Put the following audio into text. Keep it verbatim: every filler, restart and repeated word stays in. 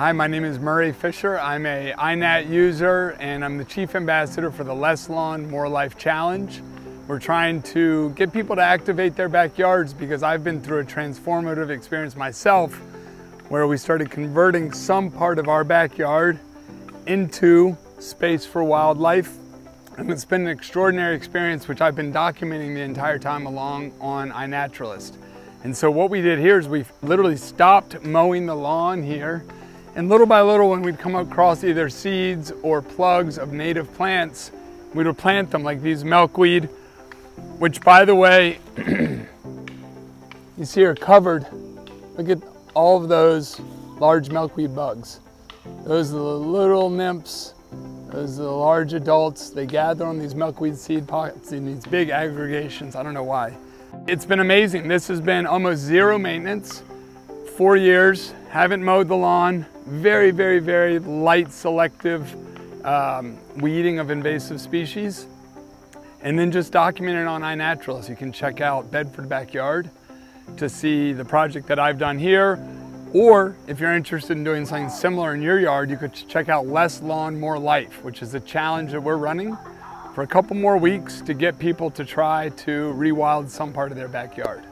Hi, my name is Murray Fisher. I'm a iNat user and I'm the Chief Ambassador for the Less Lawn, More Life Challenge. We're trying to get people to activate their backyards because I've been through a transformative experience myself where we started converting some part of our backyard into space for wildlife. And it's been an extraordinary experience, which I've been documenting the entire time along on iNaturalist. And so what we did here is we literally stopped mowing the lawn here. And little by little, when we'd come across either seeds or plugs of native plants, we would plant them, like these milkweed, which, by the way, you see are covered. Look at all of those large milkweed bugs. Those are the little nymphs. Those are the large adults. They gather on these milkweed seed pockets in these big aggregations. I don't know why. It's been amazing. This has been almost zero maintenance, four years, haven't mowed the lawn, very, very, very light selective um, weeding of invasive species. And then just documented on iNaturalist. You can check out Bedford Backyard to see the project that I've done here. Or if you're interested in doing something similar in your yard, you could check out Less Lawn, More Life, which is the challenge that we're running for a couple more weeks to get people to try to rewild some part of their backyard.